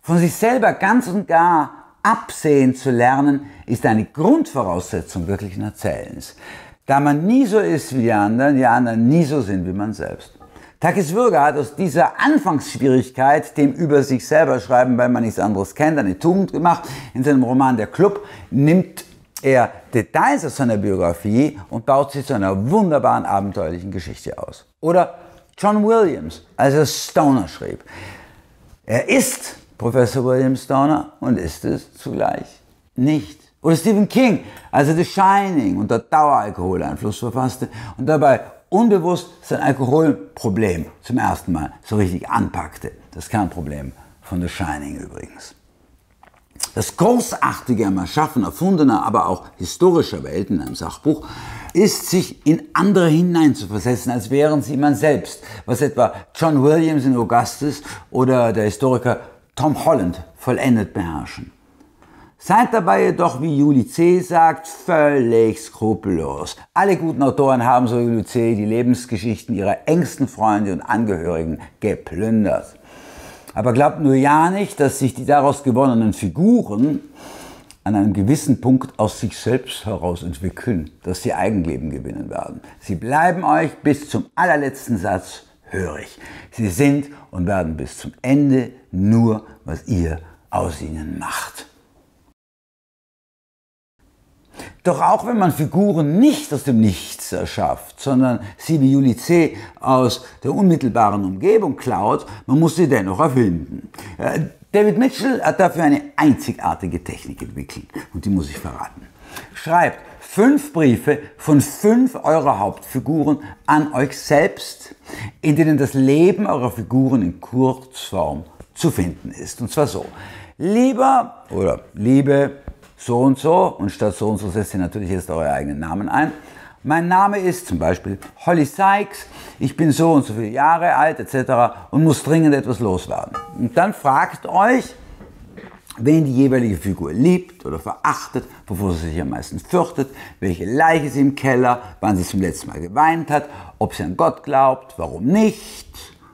Von sich selber ganz und gar absehen zu lernen, ist eine Grundvoraussetzung wirklichen Erzählens. Da man nie so ist wie die anderen nie so sind wie man selbst. Takis Würger hat aus dieser Anfangsschwierigkeit, dem über sich selber schreiben, weil man nichts anderes kennt, eine Tugend gemacht. In seinem Roman Der Club nimmt er Details aus seiner Biografie und baut sie zu einer wunderbaren abenteuerlichen Geschichte aus. Oder John Williams, als er Stoner schrieb. Er ist Professor William Stoner und ist es zugleich nicht. Oder Stephen King, als er The Shining unter Daueralkoholeinfluss verfasste und dabei unbewusst sein Alkoholproblem zum ersten Mal so richtig anpackte. Das Kernproblem von The Shining übrigens. Das Großartige am Erschaffen erfundener, aber auch historischer Welten in einem Sachbuch ist, sich in andere hineinzuversetzen, als wären sie man selbst, was etwa John Williams in Augustinus oder der Historiker Tom Holland vollendet beherrschen. Seid dabei jedoch, wie Juli C. sagt, völlig skrupellos. Alle guten Autoren haben, so Juli C., die Lebensgeschichten ihrer engsten Freunde und Angehörigen geplündert. Aber glaubt nur ja nicht, dass sich die daraus gewonnenen Figuren an einem gewissen Punkt aus sich selbst heraus entwickeln, dass sie Eigenleben gewinnen werden. Sie bleiben euch bis zum allerletzten Satz hörig. Sie sind und werden bis zum Ende nur, was ihr aus ihnen macht. Doch auch wenn man Figuren nicht aus dem Nichts erschafft, sondern sie wie Juli C. aus der unmittelbaren Umgebung klaut, man muss sie dennoch erfinden. David Mitchell hat dafür eine einzigartige Technik entwickelt und die muss ich verraten. Schreibt 5 Briefe von 5 eurer Hauptfiguren an euch selbst, in denen das Leben eurer Figuren in Kurzform zu finden ist. Und zwar so. lieber oder liebe so und so, und statt so und so setzt ihr natürlich jetzt eure eigenen Namen ein. Mein Name ist zum Beispiel Holly Sykes, ich bin so und so viele Jahre alt etc. und muss dringend etwas loswerden. Und dann fragt euch, wen die jeweilige Figur liebt oder verachtet, wovor sie sich am meisten fürchtet, welche Leiche sie im Keller, wann sie zum letzten Mal geweint hat, ob sie an Gott glaubt, warum nicht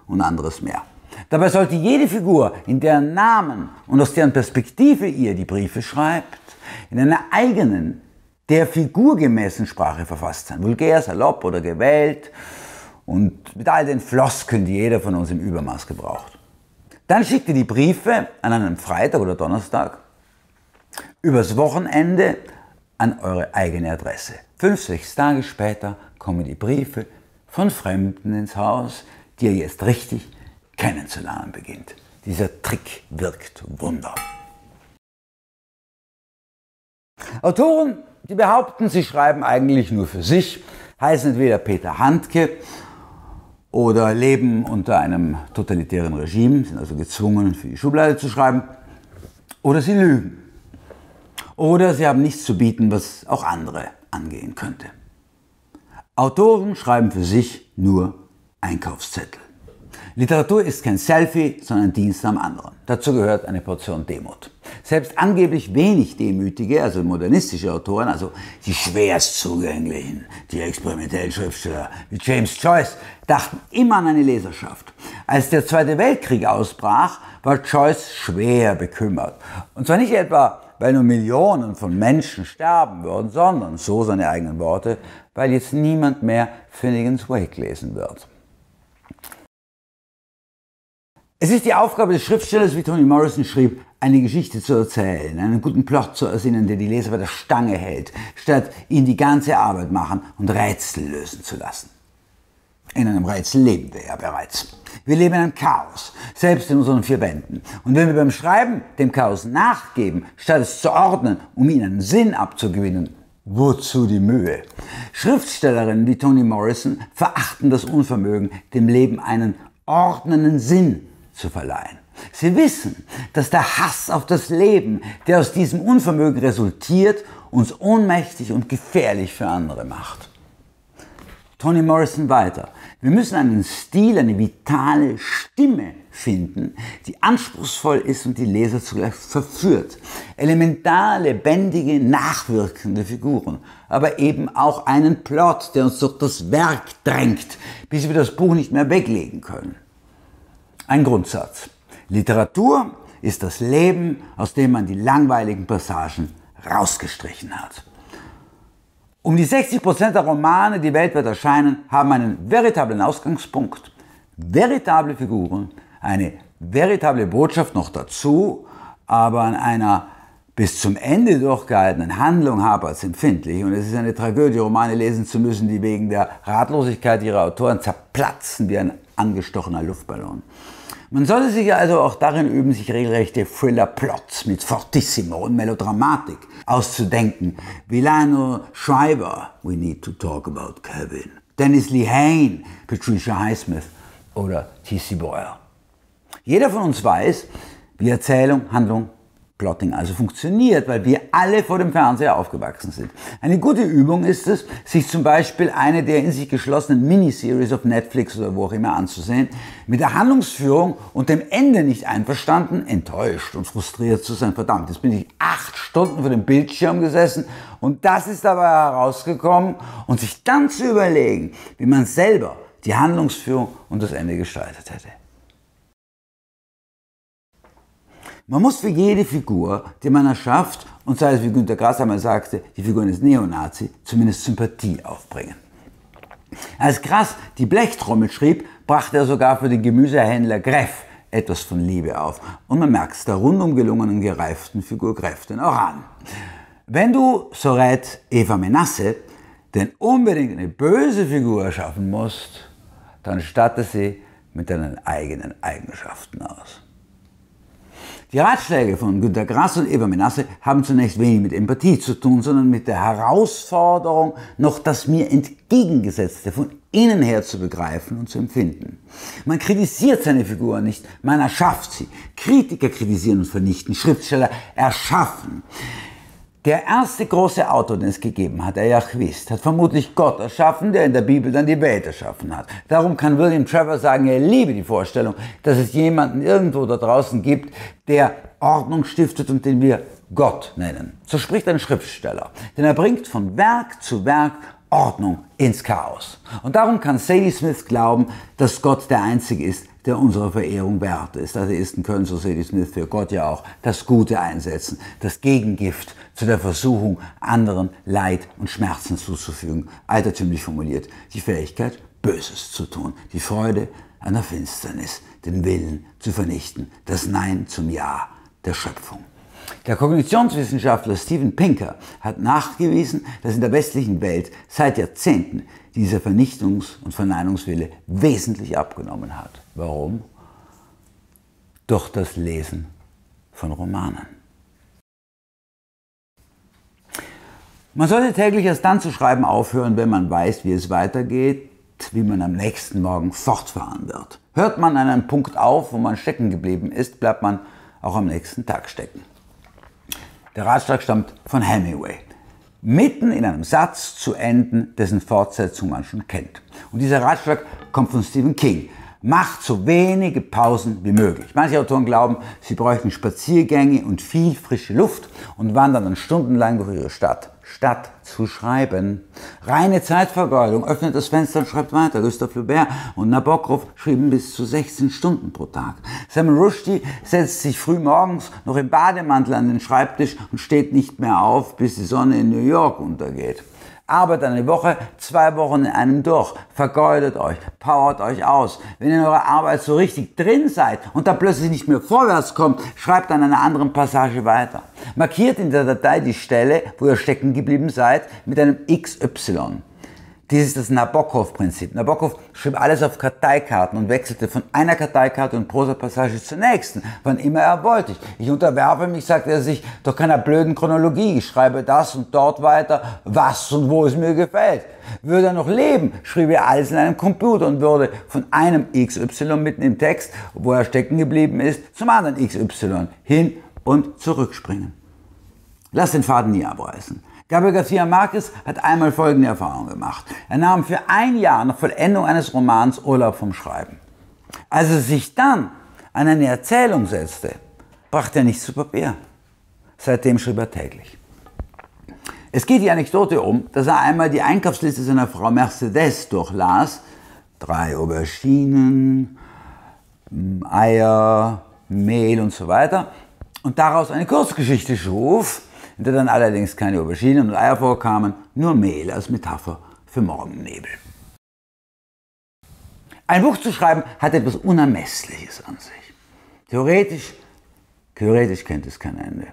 und anderes mehr. Dabei sollte jede Figur, in deren Namen und aus deren Perspektive ihr die Briefe schreibt, in einer eigenen, der Figur gemäßen Sprache verfasst sein, vulgär, salopp oder gewählt und mit all den Floskeln, die jeder von uns im Übermaß gebraucht. Dann schickt ihr die Briefe an einem Freitag oder Donnerstag übers Wochenende an eure eigene Adresse. 5, 6 Tage später kommen die Briefe von Fremden ins Haus, die ihr jetzt richtig kennenzulernen beginnt. Dieser Trick wirkt Wunder. Autoren, die behaupten, sie schreiben eigentlich nur für sich, heißen entweder Peter Handke oder leben unter einem totalitären Regime, sind also gezwungen, für die Schublade zu schreiben, oder sie lügen. Oder sie haben nichts zu bieten, was auch andere angehen könnte. Autoren schreiben für sich nur Einkaufszettel. Literatur ist kein Selfie, sondern Dienst am anderen. Dazu gehört eine Portion Demut. Selbst angeblich wenig demütige, also modernistische Autoren, also die schwerst zugänglichen, die experimentellen Schriftsteller wie James Joyce, dachten immer an eine Leserschaft. Als der Zweite Weltkrieg ausbrach, war Joyce schwer bekümmert. Und zwar nicht etwa, weil nur Millionen von Menschen sterben würden, sondern, so seine eigenen Worte, weil jetzt niemand mehr Finnegans Wake lesen wird. Es ist die Aufgabe des Schriftstellers, wie Toni Morrison schrieb, eine Geschichte zu erzählen, einen guten Plot zu ersinnen, der die Leser bei der Stange hält, statt ihnen die ganze Arbeit machen und Rätsel lösen zu lassen. In einem Rätsel leben wir ja bereits. Wir leben in einem Chaos, selbst in unseren 4 Wänden. Und wenn wir beim Schreiben dem Chaos nachgeben, statt es zu ordnen, um ihnen einen Sinn abzugewinnen, wozu die Mühe? Schriftstellerinnen wie Toni Morrison verachten das Unvermögen, dem Leben einen ordnenden Sinn zu verleihen. Sie wissen, dass der Hass auf das Leben, der aus diesem Unvermögen resultiert, uns ohnmächtig und gefährlich für andere macht. Toni Morrison weiter. Wir müssen einen Stil, eine vitale Stimme finden, die anspruchsvoll ist und die Leser zugleich verführt. Elementar, lebendige, nachwirkende Figuren, aber eben auch einen Plot, der uns durch das Werk drängt, bis wir das Buch nicht mehr weglegen können. Ein Grundsatz. Literatur ist das Leben, aus dem man die langweiligen Passagen rausgestrichen hat. Um die 60% der Romane, die weltweit erscheinen, haben einen veritablen Ausgangspunkt, veritable Figuren, eine veritable Botschaft noch dazu, aber an einer bis zum Ende durchgehaltenen Handlung hapert es empfindlich, und es ist eine Tragödie, Romane lesen zu müssen, die wegen der Ratlosigkeit ihrer Autoren zerplatzen wie ein angestochener Luftballon. Man sollte sich also auch darin üben, sich regelrechte Thriller-Plots mit Fortissimo und Melodramatik auszudenken, wie Lionel Shriver, We Need to Talk About Kevin, Dennis Lehane, Patricia Highsmith oder T.C. Boyle. Jeder von uns weiß, wie Erzählung, Handlung, Plotting also funktioniert, weil wir alle vor dem Fernseher aufgewachsen sind. Eine gute Übung ist es, sich zum Beispiel eine der in sich geschlossenen Miniseries auf Netflix oder wo auch immer anzusehen, mit der Handlungsführung und dem Ende nicht einverstanden, enttäuscht und frustriert zu sein. Verdammt, jetzt bin ich 8 Stunden vor dem Bildschirm gesessen und das ist dabei herausgekommen, und sich dann zu überlegen, wie man selber die Handlungsführung und das Ende gestaltet hätte. Man muss für jede Figur, die man erschafft, und sei es, wie Günter Grass einmal sagte, die Figur eines Neonazi, zumindest Sympathie aufbringen. Als Grass die Blechtrommel schrieb, brachte er sogar für den Gemüsehändler Greff etwas von Liebe auf. Und man merkt es der rundum gelungenen, gereiften Figur Greff denn auch an. Wenn du, so rät Eva Menasse, denn unbedingt eine böse Figur erschaffen musst, dann statte sie mit deinen eigenen Eigenschaften aus. Die Ratschläge von Günter Grass und Eva Menasse haben zunächst wenig mit Empathie zu tun, sondern mit der Herausforderung, noch das mir entgegengesetzte von innen her zu begreifen und zu empfinden. Man kritisiert seine Figuren nicht, man erschafft sie. Kritiker kritisieren und vernichten, Schriftsteller erschaffen. Der erste große Autor, den es gegeben hat, Jahwist, hat vermutlich Gott erschaffen, der in der Bibel dann die Welt erschaffen hat. Darum kann William Trevor sagen, er liebe die Vorstellung, dass es jemanden irgendwo da draußen gibt, der Ordnung stiftet und den wir Gott nennen. So spricht ein Schriftsteller, denn er bringt von Werk zu Werk Ordnung ins Chaos. Und darum kann Sadie Smith glauben, dass Gott der Einzige ist, der unserer Verehrung wert ist. Atheisten können, so Sadie Smith, für Gott ja auch das Gute einsetzen, das Gegengift zu der Versuchung, anderen Leid und Schmerzen zuzufügen. Altertümlich formuliert, die Fähigkeit, Böses zu tun, die Freude an der Finsternis, den Willen zu vernichten, das Nein zum Ja der Schöpfung. Der Kognitionswissenschaftler Steven Pinker hat nachgewiesen, dass in der westlichen Welt seit Jahrzehnten dieser Vernichtungs- und Verneinungswille wesentlich abgenommen hat. Warum? Durch das Lesen von Romanen. Man sollte täglich erst dann zu schreiben aufhören, wenn man weiß, wie es weitergeht, wie man am nächsten Morgen fortfahren wird. Hört man an einem Punkt auf, wo man stecken geblieben ist, bleibt man auch am nächsten Tag stecken. Der Ratschlag stammt von Hemingway. Mitten in einem Satz zu enden, dessen Fortsetzung man schon kennt. Und dieser Ratschlag kommt von Stephen King. Macht so wenige Pausen wie möglich. Manche Autoren glauben, sie bräuchten Spaziergänge und viel frische Luft und wandern dann stundenlang durch ihre Stadt, statt zu schreiben. Reine Zeitvergeudung. Öffnet das Fenster und schreibt weiter. Gustave Le Maire und Nabokov schrieben bis zu 16 Stunden pro Tag. Salman Rushdie setzt sich früh morgens noch im Bademantel an den Schreibtisch und steht nicht mehr auf, bis die Sonne in New York untergeht. Arbeitet eine Woche, 2 Wochen in einem durch. Vergeudet euch, powert euch aus. Wenn ihr in eurer Arbeit so richtig drin seid und da plötzlich nicht mehr vorwärts kommt, schreibt an einer anderen Passage weiter. Markiert in der Datei die Stelle, wo ihr stecken geblieben seid, mit einem XY. Dies ist das Nabokov-Prinzip. Nabokov schrieb alles auf Karteikarten und wechselte von einer Karteikarte und Prosa-Passage zur nächsten, wann immer er wollte. Ich unterwerfe mich, sagte er sich, doch keiner blöden Chronologie. Ich schreibe das und dort weiter, was und wo es mir gefällt. Würde er noch leben, schrieb er alles in einem Computer und würde von einem XY mitten im Text, wo er stecken geblieben ist, zum anderen XY hin und zurückspringen. Lass den Faden nie abreißen. Gabriel Garcia Marquez hat einmal folgende Erfahrung gemacht. Er nahm für ein Jahr nach Vollendung eines Romans Urlaub vom Schreiben. Als er sich dann an eine Erzählung setzte, brachte er nichts zu Papier. Seitdem schrieb er täglich. Es geht die Anekdote um, dass er einmal die Einkaufsliste seiner Frau Mercedes durchlas. 3 Auberginen, Eier, Mehl und so weiter. Und daraus eine Kurzgeschichte schuf, in der dann allerdings keine Auberginen und Eier vorkamen, nur Mehl als Metapher für Morgennebel. Ein Buch zu schreiben hat etwas Unermessliches an sich. Theoretisch kennt es kein Ende.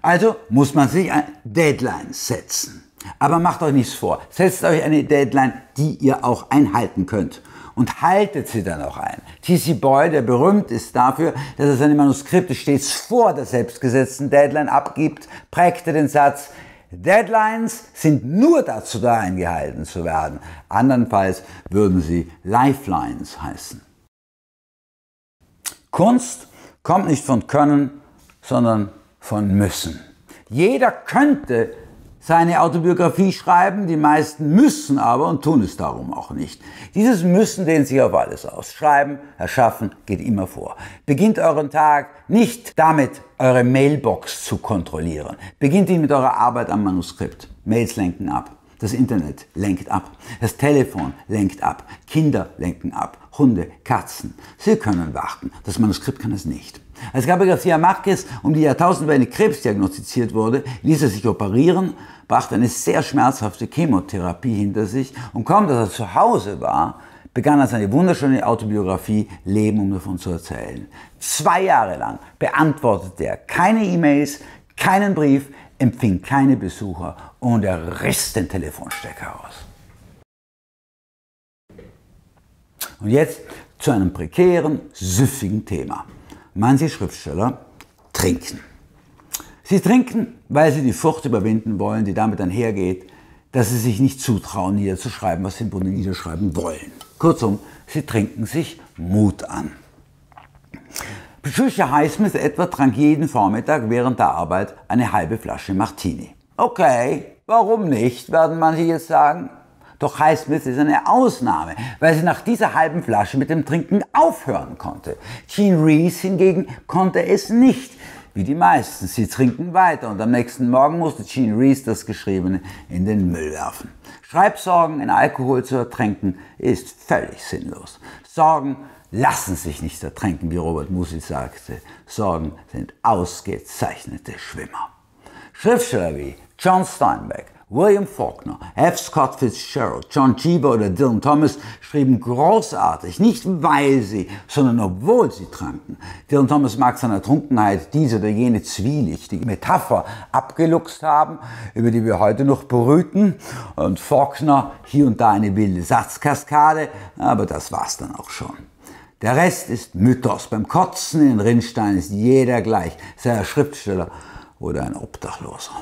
Also muss man sich eine Deadline setzen. Aber macht euch nichts vor. Setzt euch eine Deadline, die ihr auch einhalten könnt. Und haltet sie dann auch ein. T.C. Boyle, der berühmt ist dafür, dass er seine Manuskripte stets vor der selbstgesetzten Deadline abgibt, prägte den Satz, Deadlines sind nur dazu da, eingehalten zu werden. Andernfalls würden sie Lifelines heißen. Kunst kommt nicht von Können, sondern von Müssen. Jeder könnte seine Autobiografie schreiben, die meisten müssen aber und tun es darum auch nicht. Dieses Müssen dehnt sich auf alles aus. Schreiben, erschaffen geht immer vor. Beginnt euren Tag nicht damit, eure Mailbox zu kontrollieren. Beginnt ihn mit eurer Arbeit am Manuskript. Mails lenken ab. Das Internet lenkt ab. Das Telefon lenkt ab. Kinder lenken ab. Hunde, Katzen. Sie können warten. Das Manuskript kann es nicht. Als Gabriel Garcia Marquez um die Jahrtausendwende Krebs diagnostiziert wurde, ließ er sich operieren, brachte eine sehr schmerzhafte Chemotherapie hinter sich und kaum, dass er zu Hause war, begann er seine wunderschöne Autobiografie Leben, um davon zu erzählen. 2 Jahre lang beantwortete er keine E-Mails, keinen Brief, empfing keine Besucher und er riss den Telefonstecker raus. Und jetzt zu einem prekären, süffigen Thema. Manche Schriftsteller trinken. Sie trinken, weil sie die Furcht überwinden wollen, die damit einhergeht, dass sie sich nicht zutrauen, niederzuschreiben, was sie im Grunde niederschreiben wollen. Kurzum, sie trinken sich Mut an. Patricia Highsmith etwa trank jeden Vormittag während der Arbeit eine halbe Flasche Martini. Okay, warum nicht, werden manche jetzt sagen. Doch Highsmith ist eine Ausnahme, weil sie nach dieser halben Flasche mit dem Trinken aufhören konnte. Jean Rhys hingegen konnte es nicht, wie die meisten. Sie trinken weiter und am nächsten Morgen musste Jean Rhys das Geschriebene in den Müll werfen. Schreibsorgen in Alkohol zu ertränken ist völlig sinnlos. Sorgen lassen sich nicht ertränken, wie Robert Musil sagte. Sorgen sind ausgezeichnete Schwimmer. Schriftsteller wie John Steinbeck, William Faulkner, F. Scott Fitzgerald, John Cheever oder Dylan Thomas schrieben großartig, nicht weil sie, sondern obwohl sie tranken. Dylan Thomas mag seiner Trunkenheit diese oder jene zwielichtige Metapher abgeluchst haben, über die wir heute noch brüten, und Faulkner hier und da eine wilde Satzkaskade, aber das war's dann auch schon. Der Rest ist Mythos. Beim Kotzen in Rinnstein ist jeder gleich, sei er Schriftsteller oder ein Obdachloser.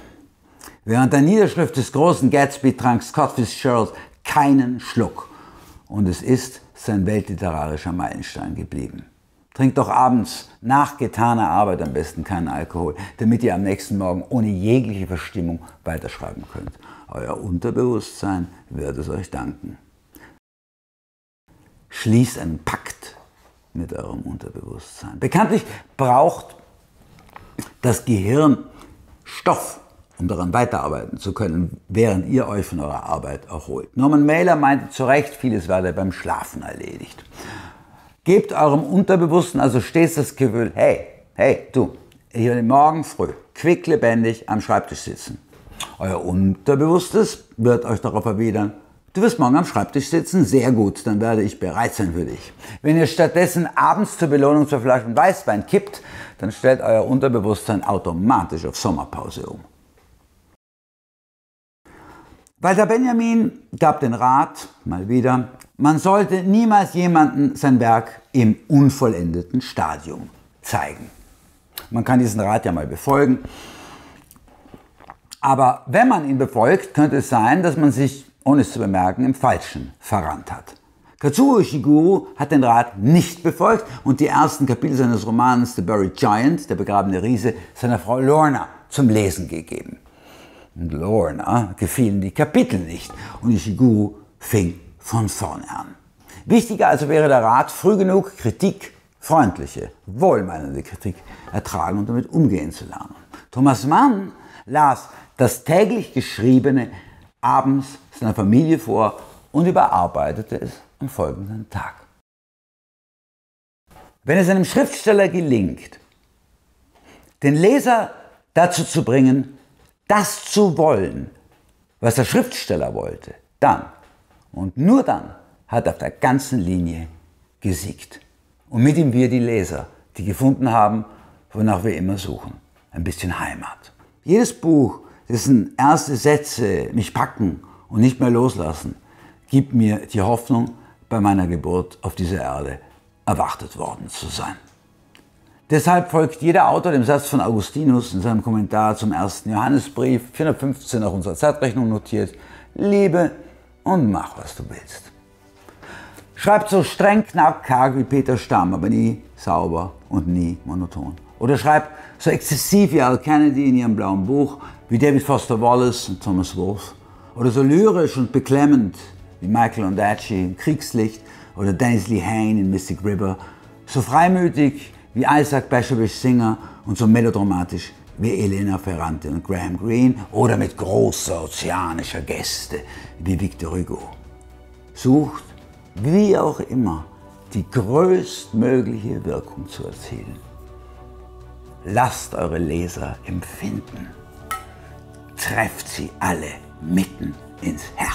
Während der Niederschrift des großen Gatsby trank Scott Fitzgerald keinen Schluck. Und es ist sein weltliterarischer Meilenstein geblieben. Trinkt doch abends nach getaner Arbeit am besten keinen Alkohol, damit ihr am nächsten Morgen ohne jegliche Verstimmung weiterschreiben könnt. Euer Unterbewusstsein wird es euch danken. Schließt einen Pakt mit eurem Unterbewusstsein. Bekanntlich braucht das Gehirn Stoff, um daran weiterarbeiten zu können, während ihr euch von eurer Arbeit erholt. Norman Mailer meinte zu Recht, vieles werde beim Schlafen erledigt. Gebt eurem Unterbewussten also stets das Gefühl, hey, du, ich will morgen früh quicklebendig am Schreibtisch sitzen. Euer Unterbewusstes wird euch darauf erwidern, du wirst morgen am Schreibtisch sitzen, sehr gut, dann werde ich bereit sein für dich. Wenn ihr stattdessen abends zur Belohnung zwei Flaschen Weißwein kippt, dann stellt euer Unterbewusstsein automatisch auf Sommerpause um. Walter Benjamin gab den Rat, mal wieder, man sollte niemals jemandem sein Werk im unvollendeten Stadium zeigen. Man kann diesen Rat ja mal befolgen, aber wenn man ihn befolgt, könnte es sein, dass man sich, ohne es zu bemerken, im Falschen verrannt hat. Kazuo Ishiguro hat den Rat nicht befolgt und die ersten Kapitel seines Romans The Buried Giant, der begrabene Riese, seiner Frau Lorna zum Lesen gegeben. Und Lorna gefielen die Kapitel nicht und Ishiguro fing von vorne an. Wichtiger also wäre der Rat, früh genug Kritik, freundliche, wohlmeinende Kritik ertragen und damit umgehen zu lernen. Thomas Mann las das täglich Geschriebene abends seiner Familie vor und überarbeitete es am folgenden Tag. Wenn es einem Schriftsteller gelingt, den Leser dazu zu bringen, das zu wollen, was der Schriftsteller wollte, dann und nur dann hat er auf der ganzen Linie gesiegt. Und mit ihm wir die Leser, die gefunden haben, wonach wir immer suchen. Ein bisschen Heimat. Jedes Buch, dessen erste Sätze mich packen und nicht mehr loslassen, gibt mir die Hoffnung, bei meiner Geburt auf dieser Erde erwartet worden zu sein. Deshalb folgt jeder Autor dem Satz von Augustinus in seinem Kommentar zum 1. Johannesbrief, 415 nach unserer Zeitrechnung notiert, liebe und mach, was du willst. Schreibt so streng, knapp, karg wie Peter Stamm, aber nie sauber und nie monoton. Oder schreibt so exzessiv wie Al Kennedy in ihrem blauen Buch, wie David Foster Wallace und Thomas Wolfe. Oder so lyrisch und beklemmend wie Michael Ondaatje im Kriegslicht oder Dennis Lee Haine in Mystic River. So freimütig wie Isaac Bershevis Singer und so melodramatisch wie Elena Ferrante und Graham Greene oder mit großer ozeanischer Geste wie Victor Hugo. Sucht, wie auch immer, die größtmögliche Wirkung zu erzielen. Lasst eure Leser empfinden. Trefft sie alle mitten ins Herz.